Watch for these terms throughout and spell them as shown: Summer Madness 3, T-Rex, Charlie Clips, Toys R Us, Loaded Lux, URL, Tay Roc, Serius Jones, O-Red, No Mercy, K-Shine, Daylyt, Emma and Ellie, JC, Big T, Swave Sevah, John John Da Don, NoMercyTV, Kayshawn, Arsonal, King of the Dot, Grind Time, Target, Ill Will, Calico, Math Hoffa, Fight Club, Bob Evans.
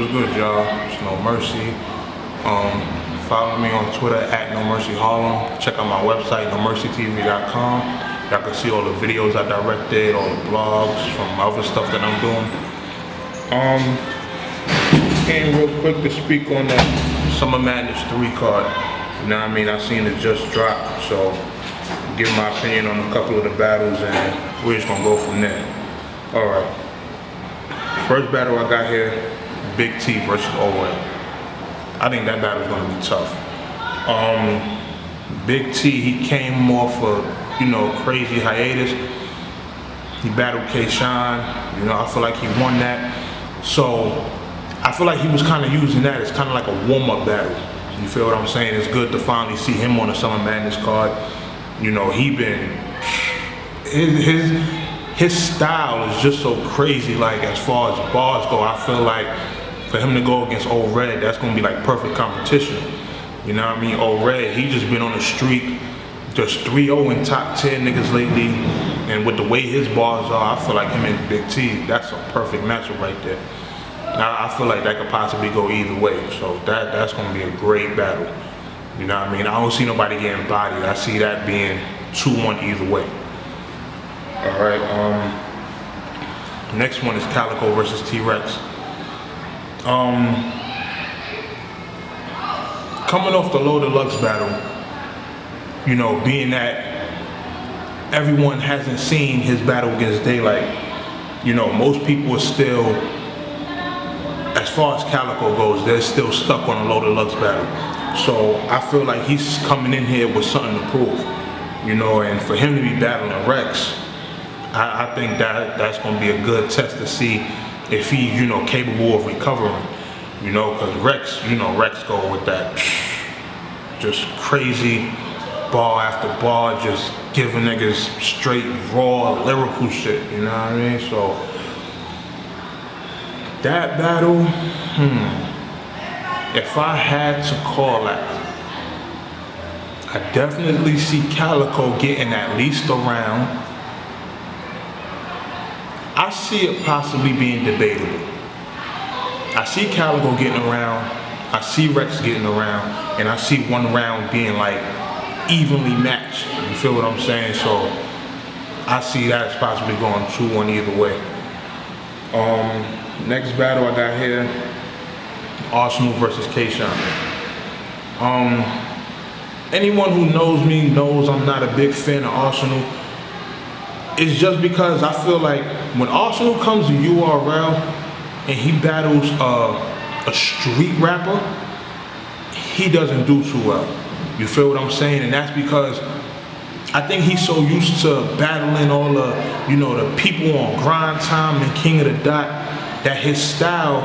What's good, y'all? It's No Mercy. Follow me on Twitter at NoMercyHarlem. Check out my website, NoMercyTV.com. Y'all can see all the videos I directed, all the blogs from other stuff that I'm doing. Came real quick to speak on the Summer Madness 3 card. You know what I mean? I seen it just drop, so give my opinion on a couple of the battles and we're just gonna go from there. Alright. First battle I got here, Big T versus O-Red. I think that battle's gonna be tough. Big T, he came off a, crazy hiatus. He battled Kayshawn, I feel like he won that. So I feel like he was kinda using that as kinda like a warm-up battle. You feel what I'm saying? It's good to finally see him on the Summer Madness card. You know, he been, his style is just so crazy, like as far as bars go. I feel like for him to go against O-Red, that's gonna be like perfect competition. You know what I mean? O-Red, he just been on the streak, just 3-0 in top 10 niggas lately. And with the way his bars are, I feel like him and Big T, that's a perfect matchup right there. Now, I feel like that could possibly go either way, so that's gonna be a great battle. You know what I mean? I don't see nobody getting bodied. I see that being 2-1 either way. All right. Next one is Calico versus T-Rex. Coming off the Loaded Lux battle, being that everyone hasn't seen his battle against Daylyt, most people are still. As far as Calico goes, they're still stuck on a Loaded Lux battle. So I feel like he's coming in here with something to prove, and for him to be battling Rex, I think that's going to be a good test to see if he's, capable of recovering, because Rex, Rex go with that just crazy bar after bar, just giving niggas straight, raw, lyrical shit, So that battle, if I had to call out, I definitely see Calico getting at least a round. I see it possibly being debatable. I see Calico getting around, I see Rex getting around, and I see one round being like evenly matched. You feel what I'm saying? So I see that as possibly going 2-1 either way. Next battle I got here, Arsonal versus K-Shine. Anyone who knows me knows I'm not a big fan of Arsonal. It's just because I feel like when Arsonal comes to URL and he battles a street rapper, he doesn't do too well. You feel what I'm saying? And that's because I think he's so used to battling all the, the people on Grind Time and King of the Dot, that his style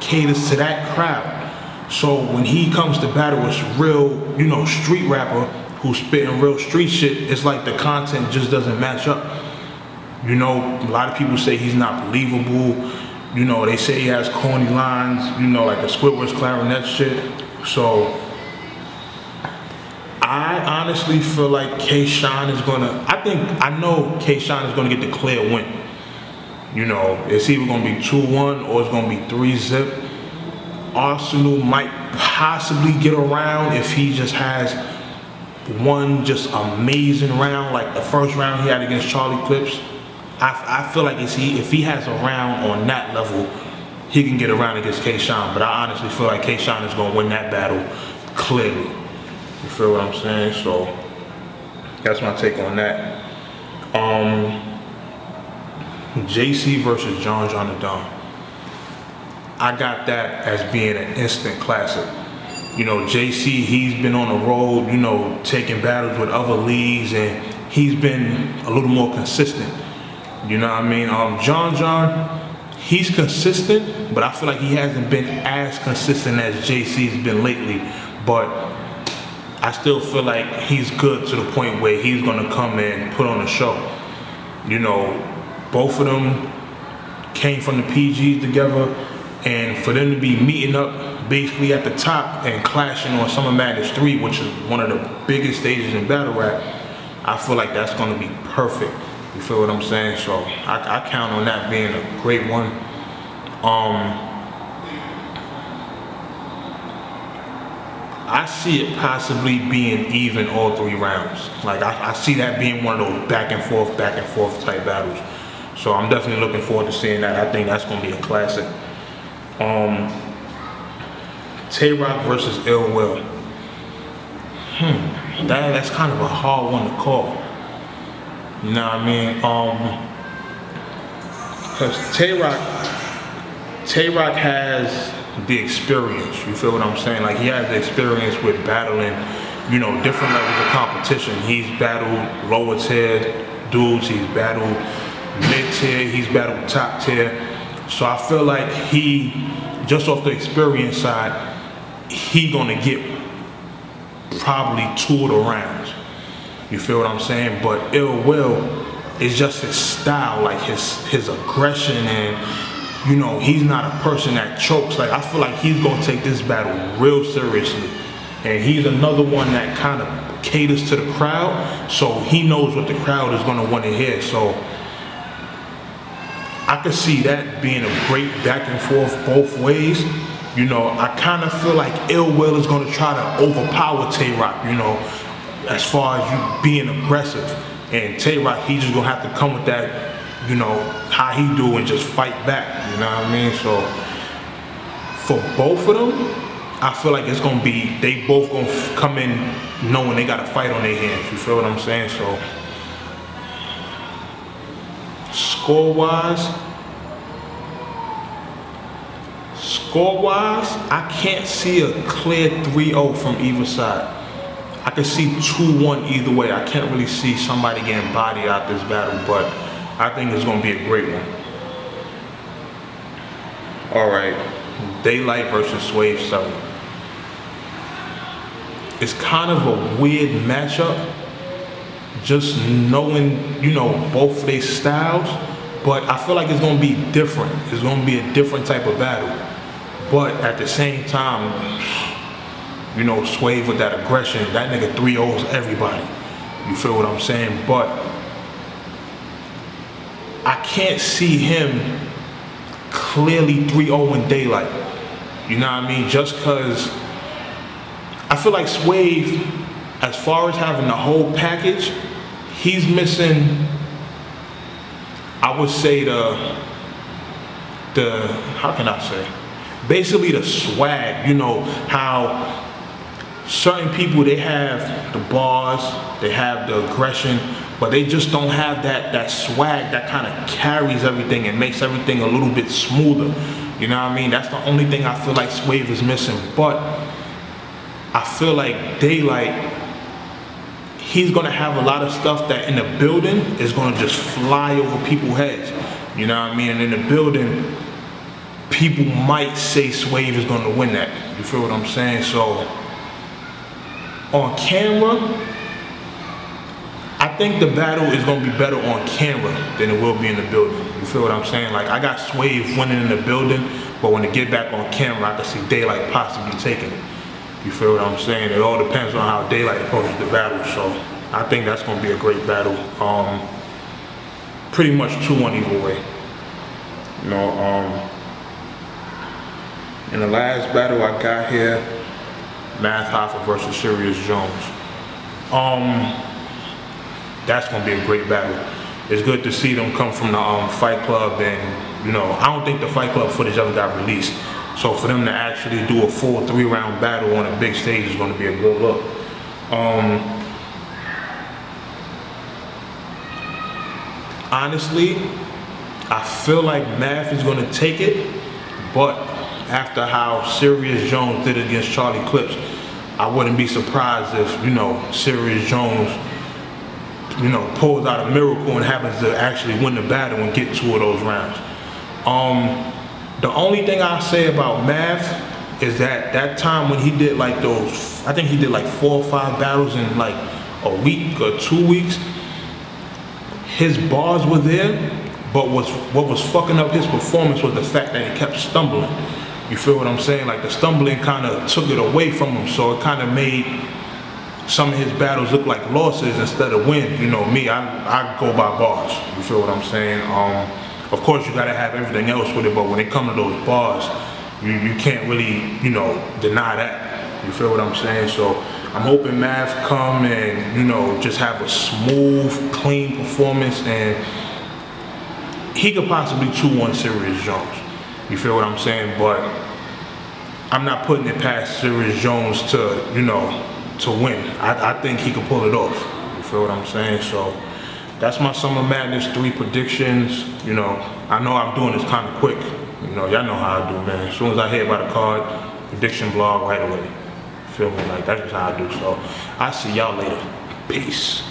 caters to that crowd. So when he comes to battle with real, street rapper who's spitting real street shit, it's like the content just doesn't match up. A lot of people say he's not believable. They say he has corny lines, like a Squidward's clarinet shit. So I honestly feel like Kayshawn is gonna, I know Kayshawn is gonna get the clear win. It's either going to be 2-1 or it's going to be 3-zip. Arsonal might possibly get around if he just has one just amazing round, like the first round he had against Charlie Clips. I feel like if he has a round on that level, he can get around against Kayshawn. But I honestly feel like Kayshawn is going to win that battle clearly. You feel what I'm saying? So that's my take on that. JC versus John John Da Don. I got that as being an instant classic. JC, he's been on the road, taking battles with other leagues, and he's been a little more consistent. John John, he's consistent, but I feel like he hasn't been as consistent as JC's been lately. But I still feel like he's good to the point where he's gonna come and put on a show. Both of them came from the PGs together, and for them to be meeting up basically at the top and clashing on Summer Madness 3, which is one of the biggest stages in battle rap, I feel like that's gonna be perfect. You feel what I'm saying? So I count on that being a great one. I see it possibly being even all three rounds. Like I see that being one of those back and forth type battles. So I'm definitely looking forward to seeing that. I think that's going to be a classic. Tay Roc versus Ill Will. That's kind of a hard one to call. You know what I mean? Because Tay Roc has the experience. You feel what I'm saying? Like, he has the experience with battling, you know, different levels of competition. He's battled lower tier dudes. He's battled mid tier. He's battled top tier. So I feel like he, just off the experience side, he gonna get probably two of the rounds. You feel what I'm saying? But Ill Will is just his style, like his aggression, and you know, he's not a person that chokes. Like, I feel like he's gonna take this battle real seriously. And he's another one that kind of caters to the crowd, so he knows what the crowd is gonna wanna hear. So I could see that being a great back and forth both ways. You know, I kind of feel like Ill Will is going to try to overpower Tay Roc, you know, as far as you being aggressive. And Tay Roc, he just going to have to come with that, you know, how he do and just fight back, you know what I mean? So, for both of them, I feel like it's going to be, they both going to come in knowing they got a fight on their hands, you feel what I'm saying? So, score-wise, I can't see a clear 3-0 from either side. I can see 2-1 either way. I can't really see somebody getting bodied out this battle, but I think it's going to be a great one. All right, Daylyt versus Swave Sevah. It's kind of a weird matchup, just knowing, you know, both of their styles. But I feel like it's going to be different. It's going to be a different type of battle. But at the same time, you know, Swave with that aggression, that nigga 3-0s everybody. You feel what I'm saying? But I can't see him clearly 3-0ing Daylyt. You know what I mean? Just because I feel like Swave, as far as having the whole package, he's missing, I would say, the how can I say? Basically the swag. You know how certain people, they have the bars, they have the aggression, but they just don't have that swag that kind of carries everything and makes everything a little bit smoother. You know what I mean? That's the only thing I feel like Swave is missing. But I feel like Daylyt, he's gonna have a lot of stuff that in the building is gonna just fly over people's heads. You know what I mean? And in the building, people might say Swave is gonna win that. You feel what I'm saying? So, on camera, I think the battle is gonna be better on camera than it will be in the building. You feel what I'm saying? Like, I got Swave winning in the building, but when it get back on camera, I can see Daylyt possibly taking it. You feel what I'm saying? It all depends on how Daylyt approaches the battle. So I think that's going to be a great battle. Pretty much 2-1 either way. You know, in the last battle I got here, Math Hoffa versus Serius Jones. That's going to be a great battle. It's good to see them come from the Fight Club, and you know, I don't think the Fight Club footage ever got released. So for them to actually do a full 3-round battle on a big stage is going to be a good look. Honestly, I feel like Math is going to take it, but after how Serius Jones did against Charlie Clips, I wouldn't be surprised if, you know, Serius Jones, you know, pulls out a miracle and happens to actually win the battle and get two of those rounds. The only thing I say about Math is that time when he did like those, I think he did like 4 or 5 battles in like a week or 2 weeks, his bars were there, but what was fucking up his performance was the fact that he kept stumbling. You feel what I'm saying? Like, the stumbling kind of took it away from him, so it kind of made some of his battles look like losses instead of wins. You know me, I go by bars. You feel what I'm saying? Of course, you gotta have everything else with it, but when it comes to those bars, you can't really, you know, deny that. You feel what I'm saying? So I'm hoping Math come and, you know, just have a smooth, clean performance, and he could possibly 2-1 Serius Jones. You feel what I'm saying? But I'm not putting it past Serius Jones to, you know, to win. I think he could pull it off. You feel what I'm saying? So that's my Summer Madness 3 predictions. You know, I know I'm doing this kind of quick. You know, y'all know how I do, man. As soon as I hear about a card, prediction blog right away. Feel me? Like, that's just how I do. So, I'll see y'all later. Peace.